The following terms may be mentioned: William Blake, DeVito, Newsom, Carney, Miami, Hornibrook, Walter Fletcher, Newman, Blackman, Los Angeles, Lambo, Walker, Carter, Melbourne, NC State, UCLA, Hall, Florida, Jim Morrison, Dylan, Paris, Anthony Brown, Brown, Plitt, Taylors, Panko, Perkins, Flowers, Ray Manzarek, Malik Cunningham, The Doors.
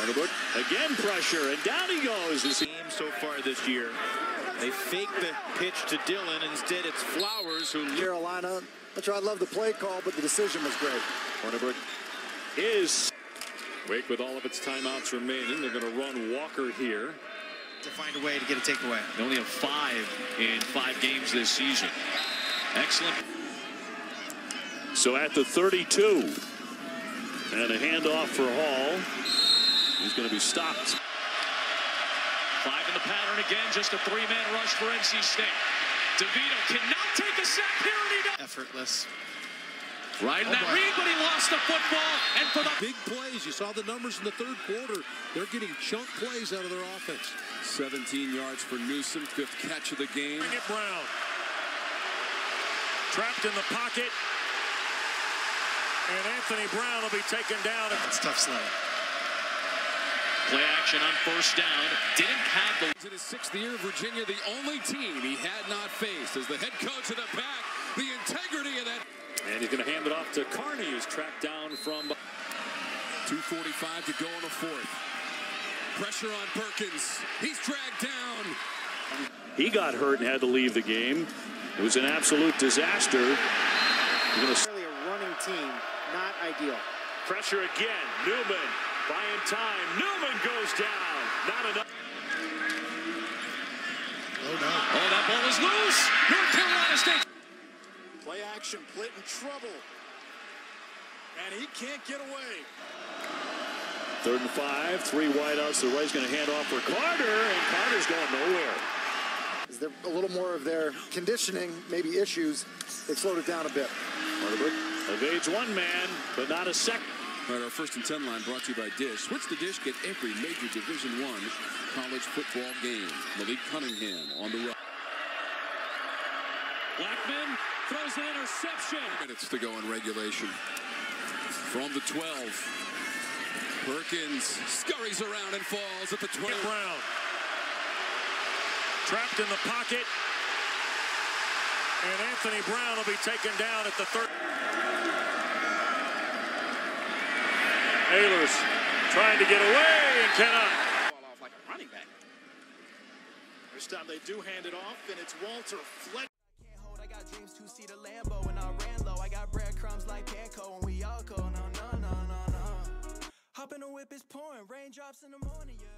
Hornibrook again, pressure, and down he goes. This game so far this year, they fake the pitch to Dylan. Instead, it's Flowers who. Carolina. That's right. I love the play call, but the decision was great. Hornibrook is. Wake with all of its timeouts remaining. They're going to run Walker here. To find a way to get a takeaway. They only have 5 in 5 games this season. Excellent. So at the 32, and a handoff for Hall. He's going to be stopped. 5 in the pattern again. Just a 3-man rush for NC State. DeVito cannot take a sack here, and he does. Effortless. Right in that read, but he lost the football. And for the big plays, you saw the numbers in the third quarter. They're getting chunk plays out of their offense. 17 yards for Newsom, 5th catch of the game. Brown trapped in the pocket, and Anthony Brown will be taken down. It's tough slide. Play action on first down. Didn't have the. In his 6th year, Virginia, the only team he had not faced as the head coach of the pack. The integrity of that. And he's going to hand it off to Carney, who's tracked down from 2:45 to go in the 4th. Pressure on Perkins. He's dragged down. He got hurt and had to leave the game. It was an absolute disaster. It's really a running team, not ideal. Pressure again. Newman buying time. Newman goes down. Not enough. Oh, no. Oh, that ball is loose. North Carolina State. Play action, Plitt in trouble. And he can't get away. 3rd and 5, 3 wideouts. The right's going to hand off for Carter, and Carter's going nowhere. Is there a little more of their conditioning, maybe issues? They slowed it down a bit. Evades one man, but not a second. All right, our 1st and 10 line brought to you by Dish. Switch to Dish, get every major Division I college football game. Malik Cunningham on the right. Blackman throws an interception. Minutes to go in regulation. From the 12. Perkins scurries around and falls at the 20. Brown. Trapped in the pocket. And Anthony Brown will be taken down at the 30. Taylors trying to get away and cannot. Ball off like a running back. This time they do hand it off, and it's Walter Fletcher. Dreams to see the Lambo, and I ran low. I got breadcrumbs like Panko, and we all go no. Hop in the whip, it's pouring raindrops in the morning. Yeah.